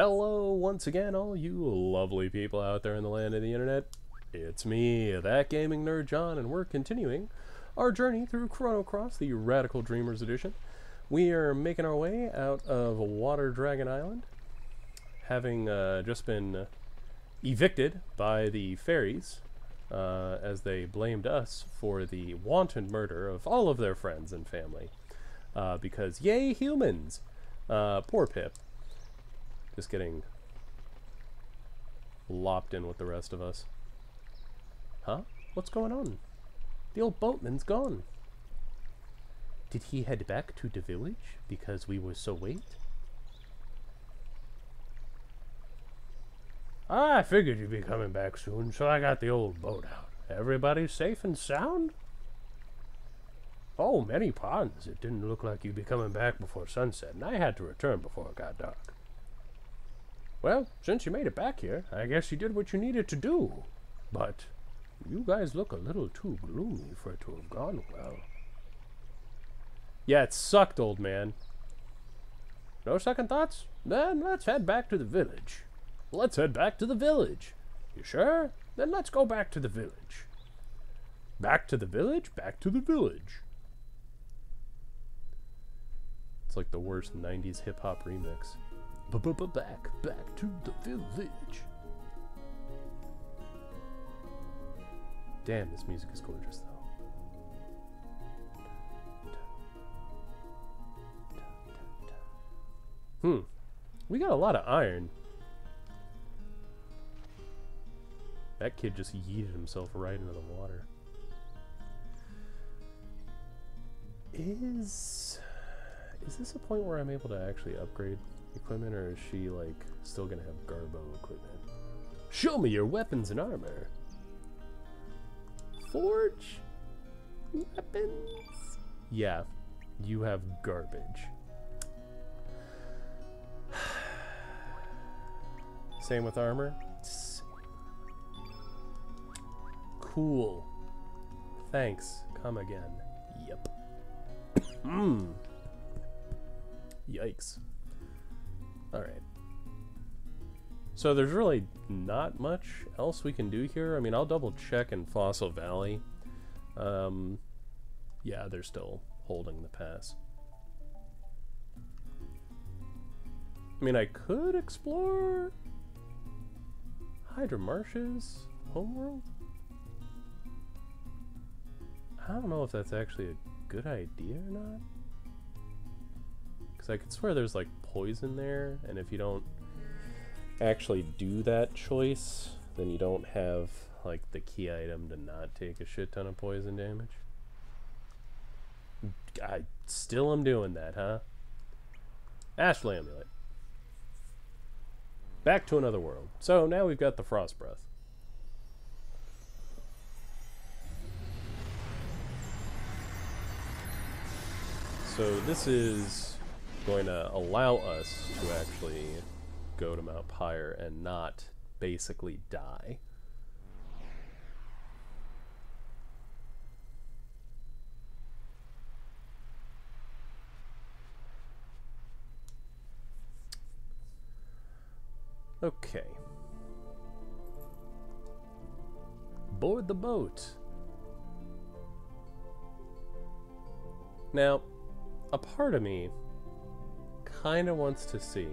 Hello once again, all you lovely people out there in the land of the internet. It's me, that gaming nerd John, and we're continuing our journey through Chrono Cross, the Radical Dreamers Edition. We are making our way out of Water Dragon Island, having just been evicted by the fairies, as they blamed us for the wanton murder of all of their friends and family. Because, yay, humans! Poor Pip. Just getting lopped in with the rest of us. Huh? What's going on? The old boatman's gone. Did he head back to the village because we were so late? I figured you'd be coming back soon, so I got the old boat out. Everybody safe and sound? Oh, many pardons. It didn't look like you'd be coming back before sunset, and I had to return before it got dark. Well, since you made it back here, I guess you did what you needed to do. But you guys look a little too gloomy for it to have gone well. Yeah, it sucked, old man. No second thoughts? Then let's head back to the village. Let's head back to the village. You sure? Then let's go back to the village. Back to the village? Back to the village. It's like the worst 90s hip-hop remix. Back to the village. Damn, this music is gorgeous, though. Hmm. We got a lot of iron. That kid just yeeted himself right into the water. Is this a point where I'm able to actually upgrade equipment, or is she, like, still gonna have Garbo equipment? Show me your weapons and armor! Forge? Weapons? Yeah, you have garbage. Same with armor? Cool. Thanks. Come again. Yep. Mmm. Yikes. Alright. So there's really not much else we can do here. I mean, I'll double check in Fossil Valley. Yeah, they're still holding the pass. I mean, I could explore Hydra Marsh's homeworld. I don't know if that's actually a good idea or not. Because I could swear there's, like, poison there, and if you don't actually do that choice, then you don't have, like, the key item to not take a shit ton of poison damage. I still am doing that, huh? Ash Lamulet. Back to another world. So now we've got the Frost Breath. So this is going to allow us to actually go to Mount Pyre and not basically die. Okay. Board the boat. Now, a part of me kind of wants to see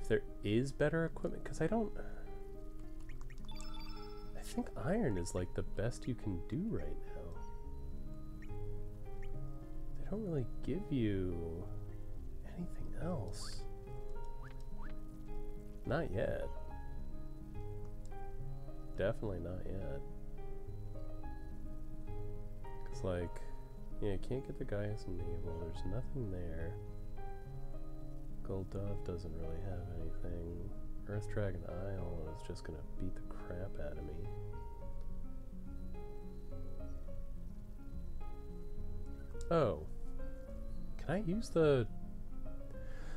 if there is better equipment, because I think iron is like the best you can do right now. They don't really give you anything else. Not yet. Definitely not yet. Because, like, yeah, you can't get the Gaia's Navel. There's nothing there. Gold Dove doesn't really have anything. Earth Dragon Isle is just gonna beat the crap out of me. Oh. Can I use the...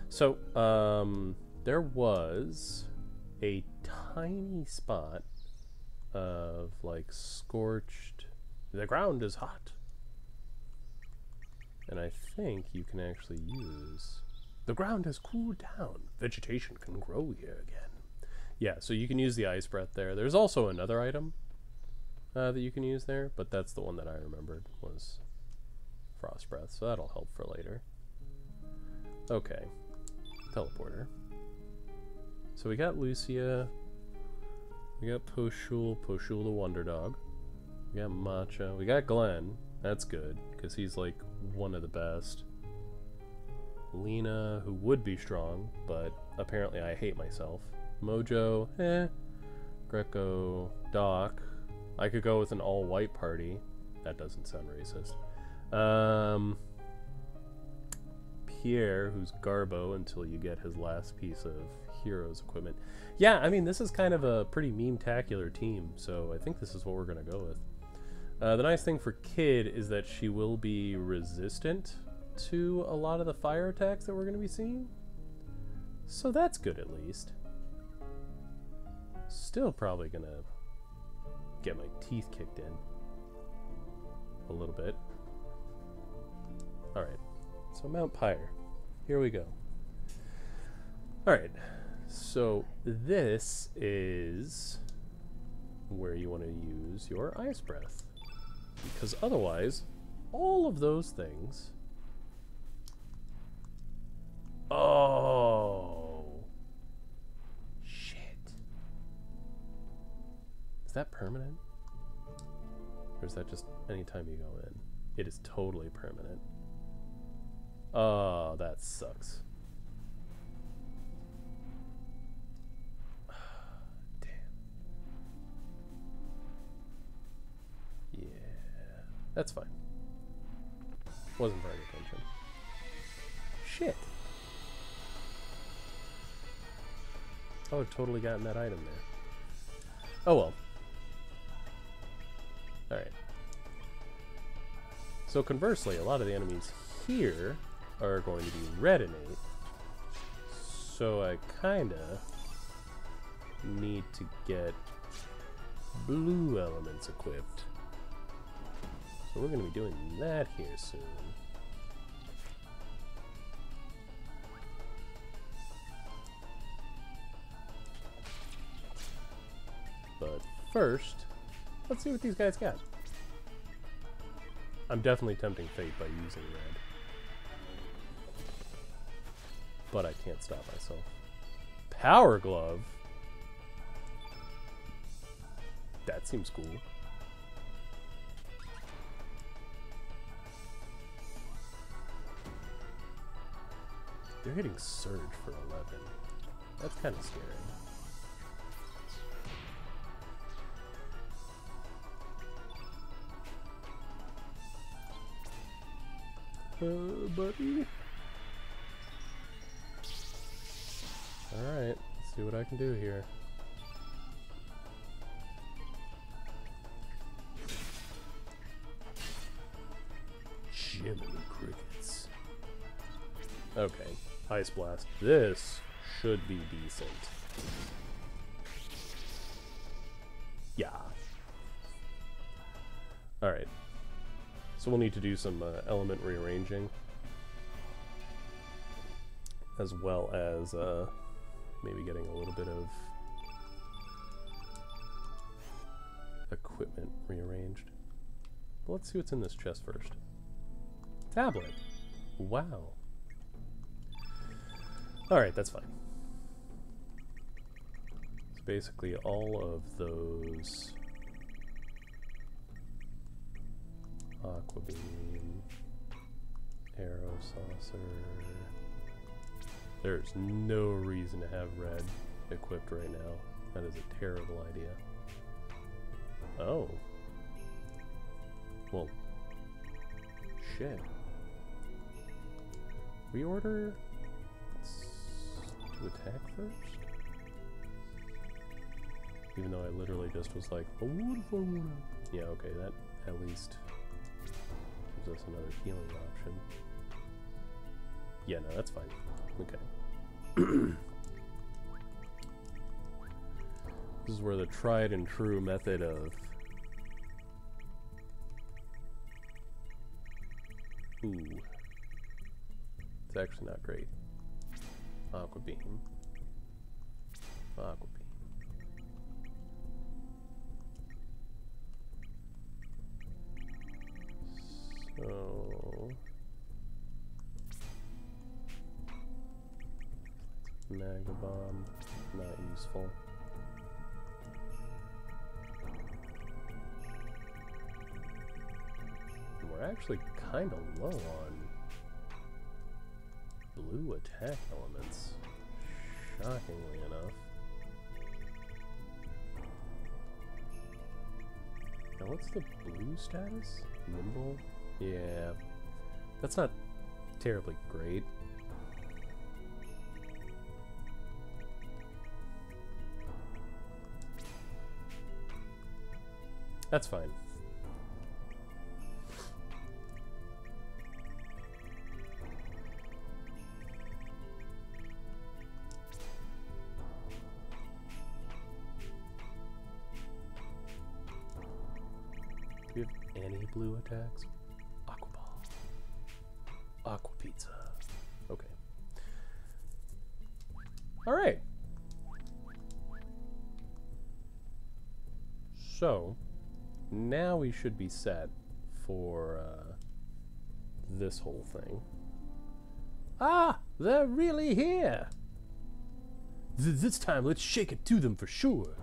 So, there was a tiny spot of, like, scorched... The ground is hot! And I think you can actually use The ground has cooled down. Vegetation can grow here again. Yeah, so you can use the ice breath there. There's also another item that you can use there, but that's the one that I remembered was frost breath, so that'll help for later. Okay, teleporter. So we got Lucia, we got Poshul, Poshul the Wonder Dog, we got Macha, we got Glenn, that's good, because he's like one of the best. Lena, who would be strong, but apparently I hate myself. Mojo, eh. Greco, Doc. I could go with an all-white party. That doesn't sound racist. Pierre, who's Garbo until you get his last piece of heroes equipment. Yeah, I mean, this is kind of a pretty meme-tacular team, so I think this is what we're going to go with. The nice thing for Kid is that she will be resistant to a lot of the fire attacks that we're going to be seeing. So that's good, at least. Still probably going to get my teeth kicked in a little bit. Alright, so Mount Pyre. Here we go. Alright, so this is where you want to use your ice breath. Because otherwise, all of those things... Oh! Shit. Is that permanent? Or is that just anytime you go in? It is totally permanent. Oh, that sucks. Damn. Yeah. That's fine. Wasn't paying attention. Shit. I would have totally gotten that item there. Oh well. Alright. So conversely, a lot of the enemies here are going to be red innate. So I kinda need to get blue elements equipped. So we're gonna be doing that here soon. But first, let's see what these guys got. I'm definitely tempting fate by using red. But I can't stop myself. Power glove? That seems cool. They're hitting surge for 11. That's kind of scary. Buddy. Alright, let's see what I can do here. Jiminy crickets. Okay, ice blast. This should be decent. Yeah. Alright. So we'll need to do some element rearranging, as well as maybe getting a little bit of equipment rearranged. But let's see what's in this chest first. Tablet. Wow. Alright, that's fine. So basically all of those... Aqua beam, arrow saucer. There's no reason to have red equipped right now. That is a terrible idea. Oh. Well. Shit. Reorder to attack first? Even though I literally just was like, oh, yeah, okay, that at least... gives us another healing option. Yeah, no, that's fine. Okay. This is where the tried and true method of... Ooh. It's actually not great. Aqua Beam. Aqua Beam. So Mega Bomb, not useful. We're actually kind of low on blue attack elements, shockingly enough. Now what's the blue status? Nimble? Yeah, that's not terribly great. That's fine. Do you have any blue attacks? Aqua Pizza. Okay. Alright. So, now we should be set for this whole thing. Ah! They're really here! This time, let's shake it to them for sure.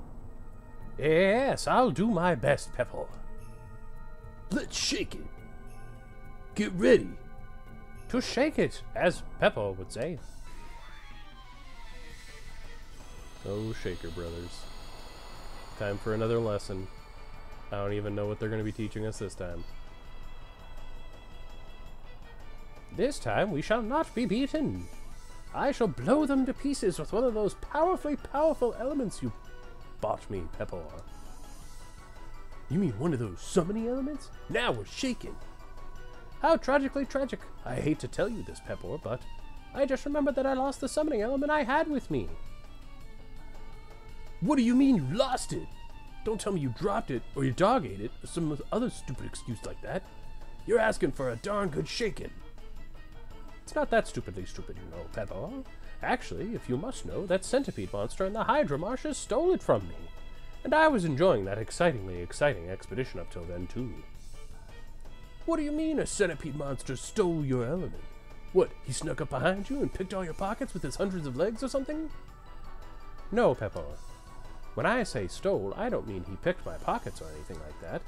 Yes, I'll do my best, Peppor. Let's shake it. Get ready. To shake it, as Peppor would say. Oh, Shaker Brothers. Time for another lesson. I don't even know what they're going to be teaching us this time. This time we shall not be beaten. I shall blow them to pieces with one of those powerful elements you bought me, Peppor. You mean one of those summoning elements? Now we're shaking. How tragically tragic. I hate to tell you this, Peppor, but I just remembered that I lost the summoning element I had with me. What do you mean you lost it? Don't tell me you dropped it, or your dog ate it, or some other stupid excuse like that. You're asking for a darn good shaking. It's not that stupidly stupid, you know, Peppor. Actually, if you must know, that centipede monster in the Hydra Marshes stole it from me. And I was enjoying that exciting expedition up till then, too. What do you mean a centipede monster stole your element? What, he snuck up behind you and picked all your pockets with his hundreds of legs or something? No, Peppor. When I say stole, I don't mean he picked my pockets or anything like that.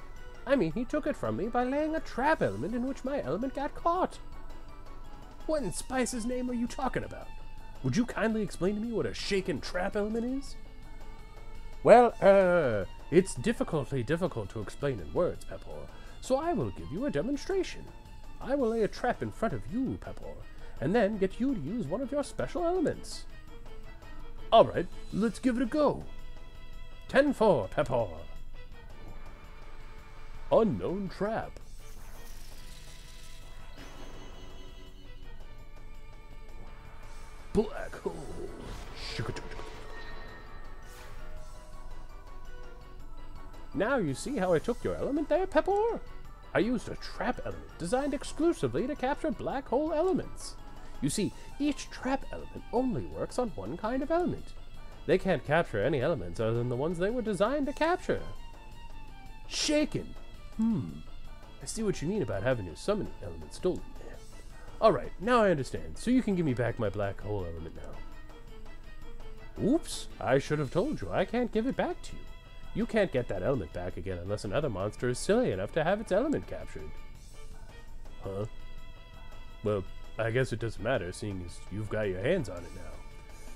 I mean he took it from me by laying a trap element in which my element got caught. What in Spice's name are you talking about? Would you kindly explain to me what a shaken trap element is? Well, it's difficult to explain in words, Peppor. So I will give you a demonstration. I will lay a trap in front of you, Peppor, and then get you to use one of your special elements. Alright, let's give it a go. 10-4, Peppor. Unknown trap. Black hole. Now you see how I took your element there, Peppor? I used a trap element designed exclusively to capture black hole elements. You see, each trap element only works on one kind of element. They can't capture any elements other than the ones they were designed to capture. Shaken! I see what you mean about having your summoning element stolen there. Alright, now I understand, so you can give me back my black hole element now. Oops, I should have told you, I can't give it back to you. You can't get that element back again unless another monster is silly enough to have its element captured. Huh? Well, I guess it doesn't matter, seeing as you've got your hands on it now.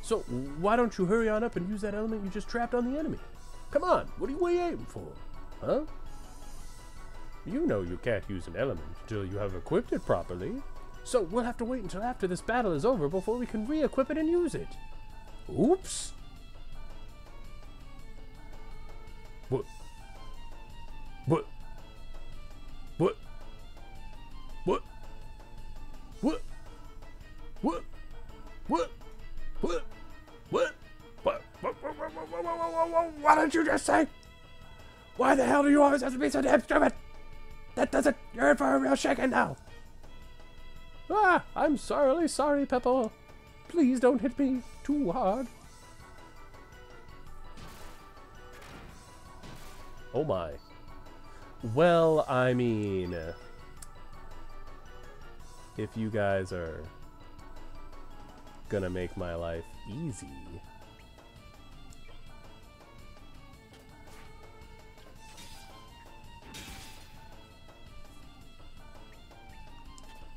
So, why don't you hurry on up and use that element you just trapped on the enemy? Come on, what are you waiting for? Huh? You know you can't use an element until you have equipped it properly. So, we'll have to wait until after this battle is over before we can re-equip it and use it. Oops! What did you just say? Why the hell do you always have to be so damn stupid? That doesn't, you're in for a real shaking now. Ah, I'm sorry, Peppor. Please don't hit me too hard. Oh my. Well, I mean, if you guys are gonna make my life easy.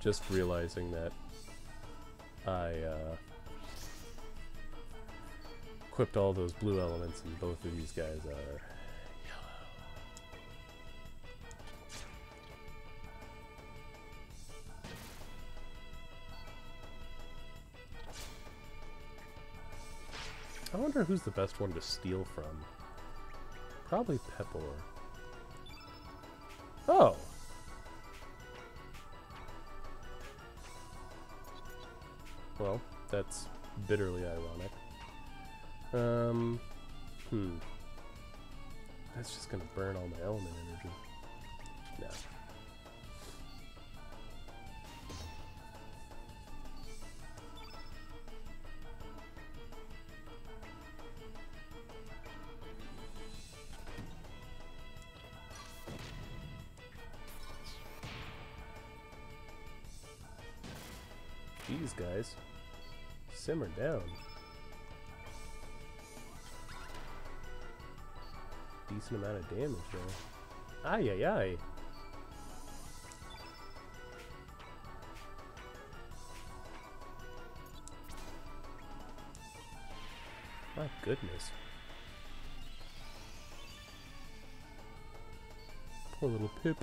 Just realizing that I equipped all those blue elements and both of these guys are yellow. I wonder who's the best one to steal from. Probably Peppor. Oh! Well, that's bitterly ironic. That's just gonna burn all my element energy. No. Jeez, guys. Simmer down. Decent amount of damage though. Ay ay ay. My goodness. Poor little Pip.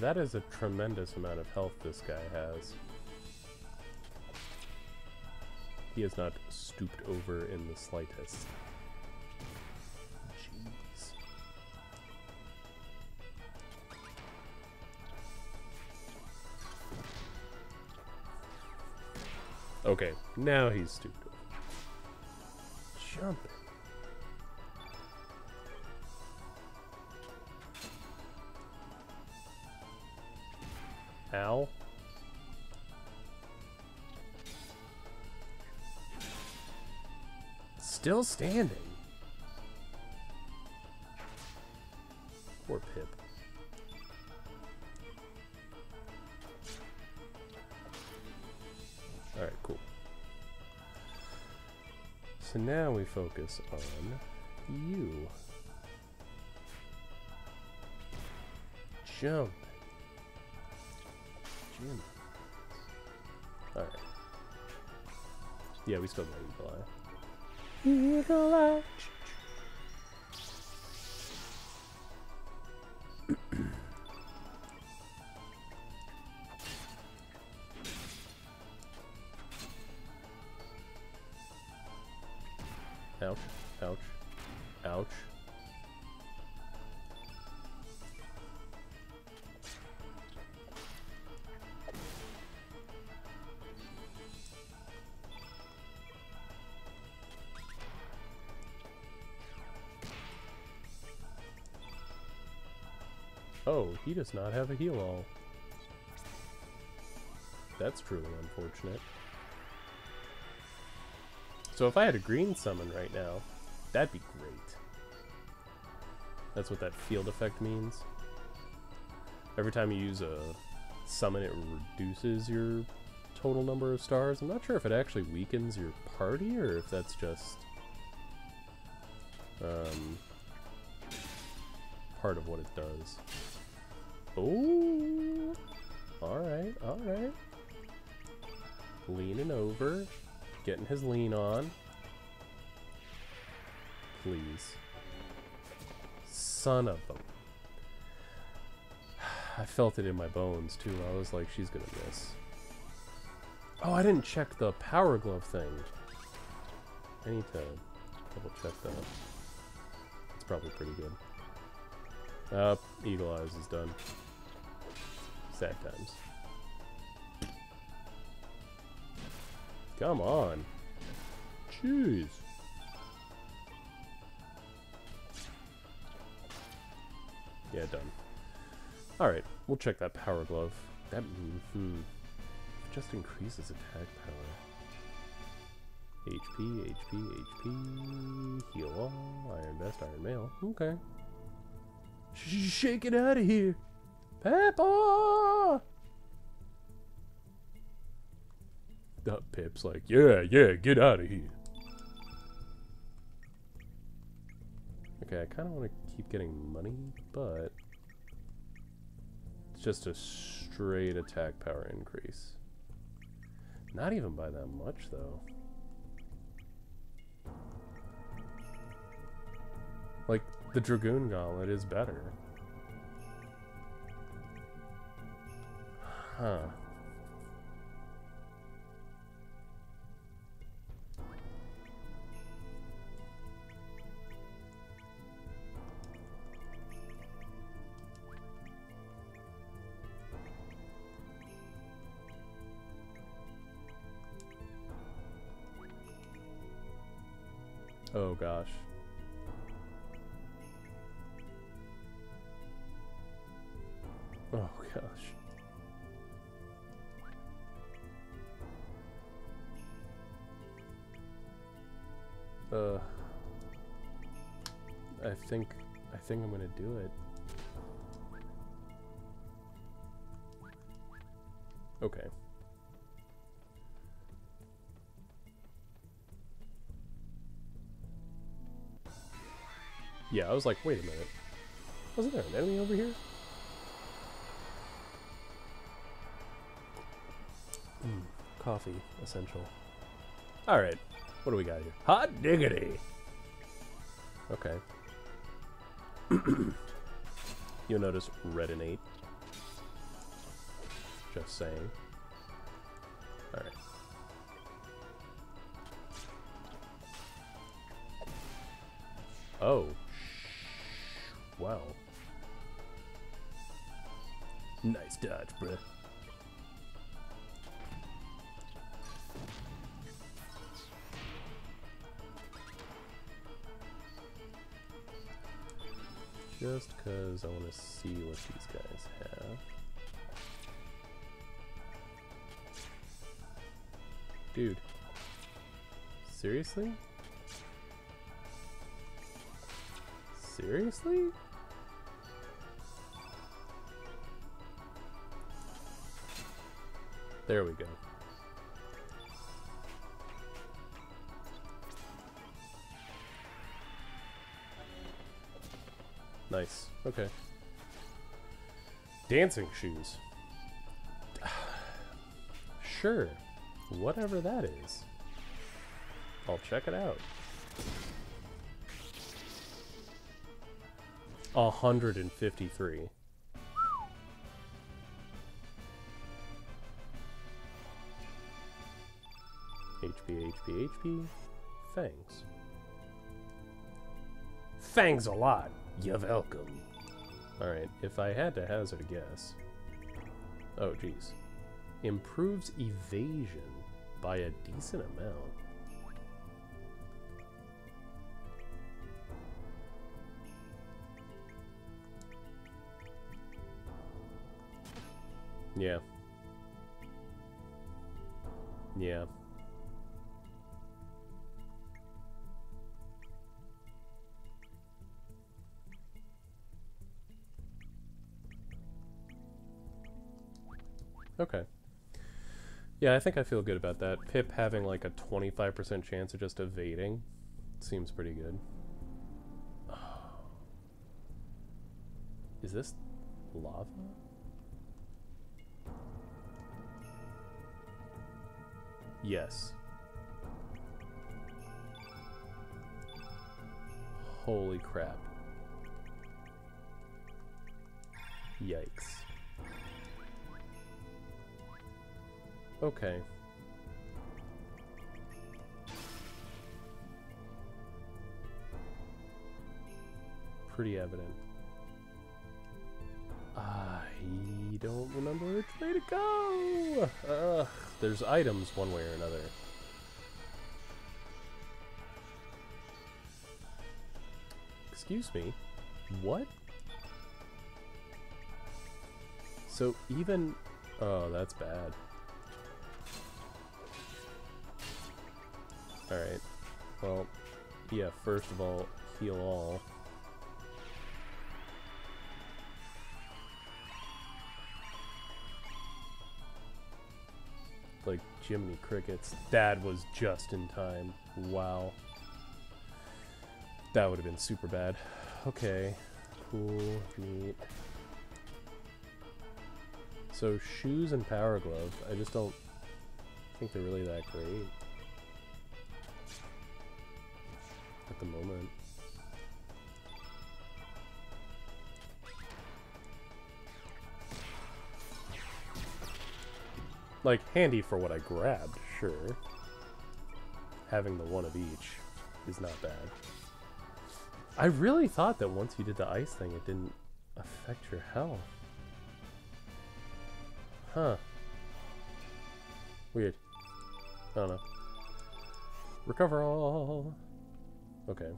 That is a tremendous amount of health this guy has. He has not stooped over in the slightest. Jeez. Okay, now he's stooped over. Jumping. Ow. Still standing. Poor Pip. Alright, cool. So now we focus on you. Jump. Alright. Yeah, we still got Eagle Eye. Eagle Eye! Ouch, ouch, ouch. Oh, he does not have a heal-all. That's truly unfortunate. So if I had a green summon right now, that'd be great. That's what that field effect means. Every time you use a summon, it reduces your total number of stars. I'm not sure if it actually weakens your party or if that's just part of what it does. Oh, alright, alright. Leaning over. Getting his lean on. Please. Son of a... I felt it in my bones, too. I was like, she's gonna miss. Oh, I didn't check the power glove thing. I need to double check that. It's probably pretty good. Eagle Eyes is done. Sad times. Come on. Jeez. Yeah, done. Alright, we'll check that power glove. That just increases attack power. HP, HP, HP. Heal all. Iron vest, iron mail. Okay. Shake it out of here. Peppor! Pip's like, yeah, get out of here. Okay, I kind of want to keep getting money, but it's just a straight attack power increase. Not even by that much, though. Like, the Dragoon Gauntlet is better. Huh. Oh gosh. Oh gosh. I think I'm gonna do it. Okay. Yeah, I was like, wait a minute. Wasn't there an enemy over here? Coffee, essential. Alright, what do we got here? Hot diggity! Okay. You'll notice redinate. Just saying. Alright. Oh. Wow. Nice dodge, bruh. Just because I want to see what these guys have. Dude. Seriously? Seriously? There we go. Nice. Okay. Dancing shoes. Sure. Whatever that is. I'll check it out. 153. HP, HP, HP. Fangs. Fangs a lot. You're welcome. Alright, if I had to hazard a guess. Oh, jeez. Improves evasion by a decent amount. Yeah. Yeah. Okay. Yeah, I think I feel good about that. Pip having like a 25% chance of just evading seems pretty good. Oh. Is this lava? Yes. Holy crap. Yikes. Okay. Pretty evident. I don't remember which way to go! Ugh, there's items one way or another. Excuse me? What? So even... Oh, that's bad. Alright. Well, yeah, first of all, heal all. Like Jiminy Crickets. That was just in time. Wow. That would have been super bad. Okay. Cool. Neat. So shoes and power glove. I just don't think they're really that great at the moment. Like, handy for what I grabbed, sure. Having the one of each is not bad. I really thought that once you did the ice thing, it didn't affect your health. Huh. Weird. I don't know. Recover all! Okay.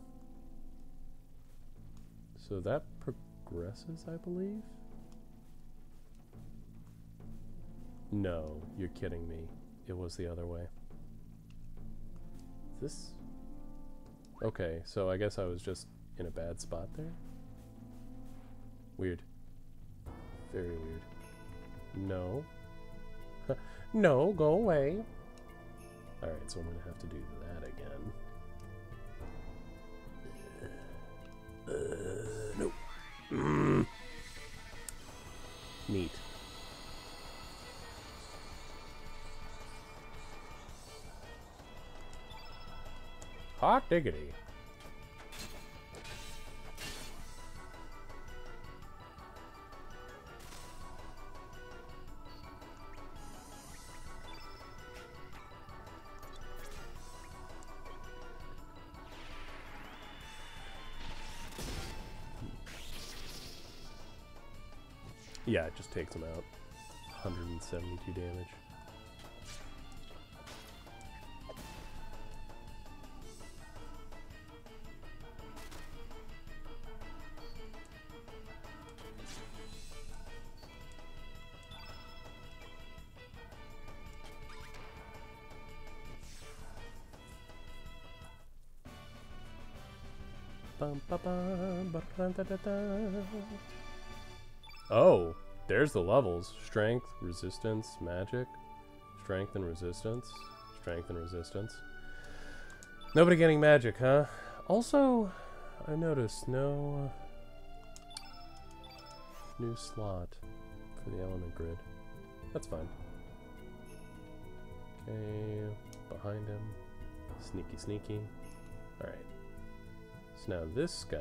So that progresses, I believe? No, you're kidding me. It was the other way. Is this... Okay, so I guess I was just in a bad spot there? Weird. Very weird. No. No, go away! Alright, so I'm gonna have to do that again. Nope. Mm. Neat. Hot diggity. Yeah, it just takes him out. 172 damage. Oh, there's the levels. Strength, resistance, magic. Strength and resistance. Strength and resistance. Nobody getting magic, huh? Also, I noticed no new slot for the element grid. That's fine. Okay, behind him. Sneaky, sneaky. Alright. So now this guy,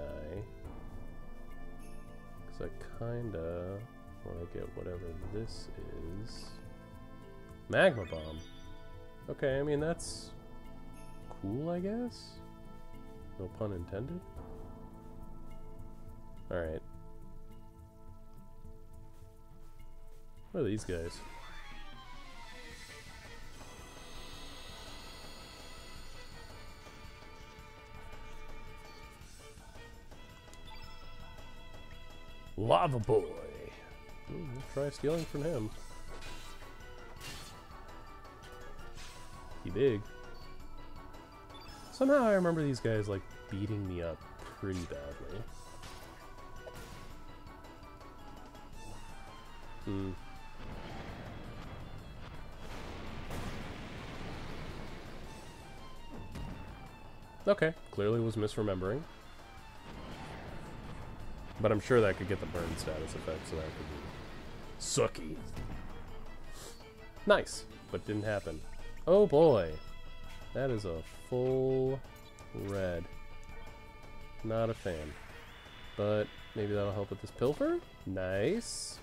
because I kinda want to get whatever this is. Magma Bomb. Okay, I mean, that's cool, I guess. No pun intended. Alright. What are these guys? Lava Boy! Ooh, we'll try stealing from him. He big. Somehow I remember these guys, like, beating me up pretty badly. Hmm. Okay, clearly was misremembering. But I'm sure that could get the burn status effect, so that could be... sucky. Nice, but didn't happen. Oh boy! That is a full red. Not a fan. But maybe that'll help with this pilfer? Nice.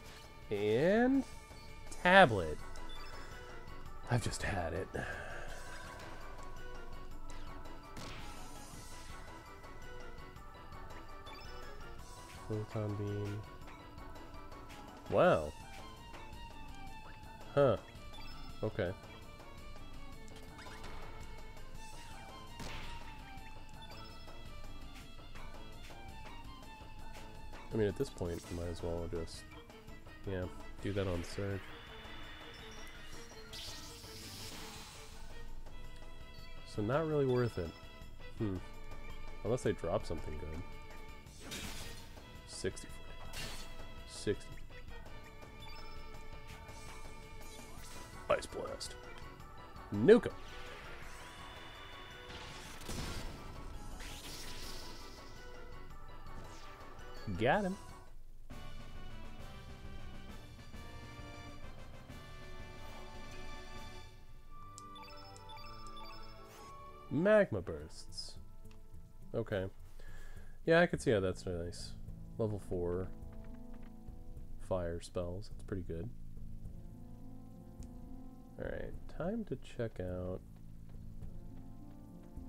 And... tablet. I've just had it. Photon beam. Wow. Huh. Okay. I mean, at this point, I might as well just... Yeah, do that on Surge. So not really worth it. Hmm. Unless they drop something good. 60. 60. Ice Blast. Nuke 'em. Got him. Magma Bursts. Okay. Yeah, I can see how that's nice. Level 4 fire spells. That's pretty good. Alright, time to check out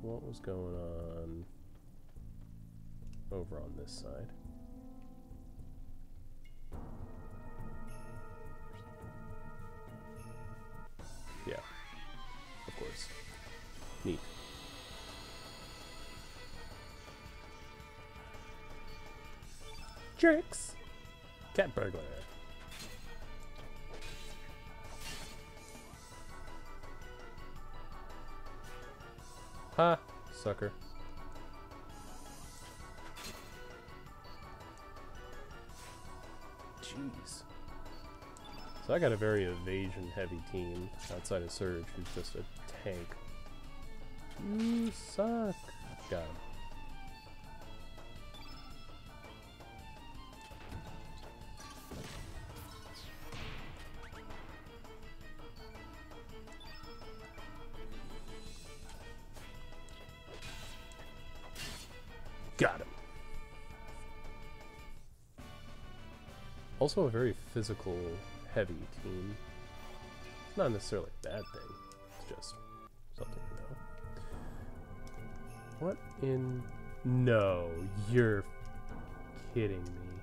what was going on over on this side. Yeah, of course. Neat. Tricks. Cat burglar. Ha, sucker. Jeez. So I got a very evasion heavy team outside of Surge who's just a tank. You suck. Got him. Also a very physical, heavy team. It's not necessarily a bad thing. It's just something to know. What in... No, you're kidding me.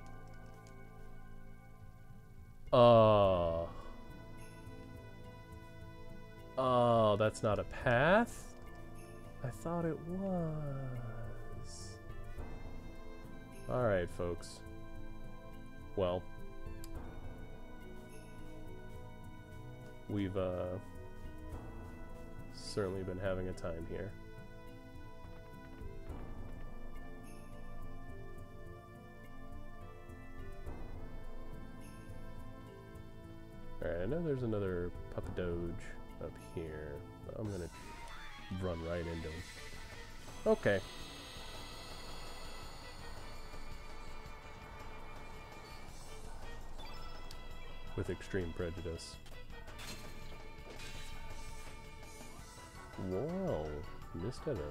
Oh, that's not a path? I thought it was. Alright, folks. Well... We've certainly been having a time here. Alright, I know there's another Pupu Doge up here, but I'm gonna run right into him. Okay. With extreme prejudice. Wow, missed at a 90%.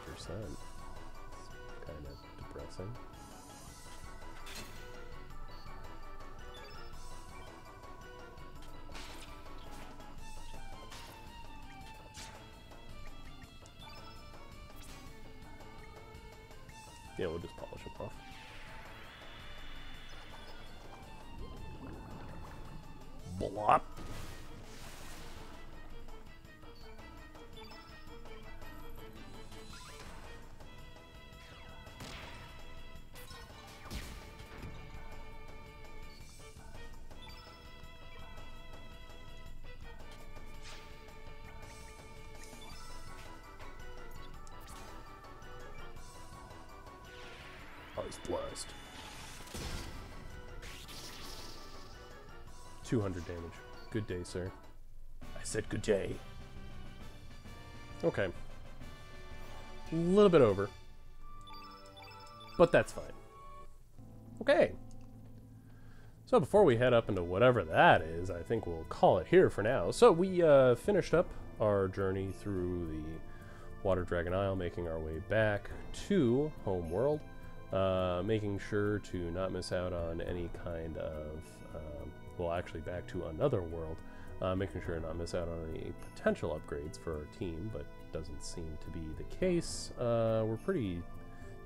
It's kind of depressing. Yeah, we'll just polish them off. Blop. Blast. 200 damage. Good day, sir. I said good day. Okay. A little bit over. But that's fine. Okay. So before we head up into whatever that is, I think we'll call it here for now. So we finished up our journey through the Water Dragon Isle, making our way back to Homeworld. Making sure to not miss out on any kind of, well, actually back to another world, making sure to not miss out on any potential upgrades for our team, but doesn't seem to be the case. We're pretty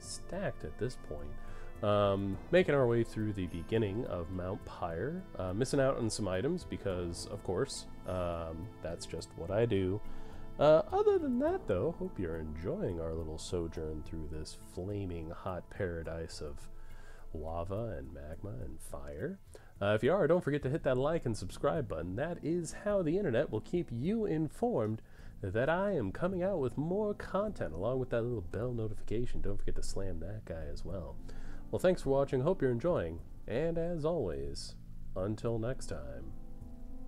stacked at this point. Making our way through the beginning of Mount Pyre, missing out on some items because, of course, that's just what I do. Other than that, though, hope you're enjoying our little sojourn through this flaming hot paradise of lava and magma and fire. If you are, don't forget to hit that like and subscribe button. That is how the internet will keep you informed that I am coming out with more content, along with that little bell notification. Don't forget to slam that guy as well. Well, thanks for watching. Hope you're enjoying. And as always, until next time,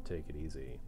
take it easy.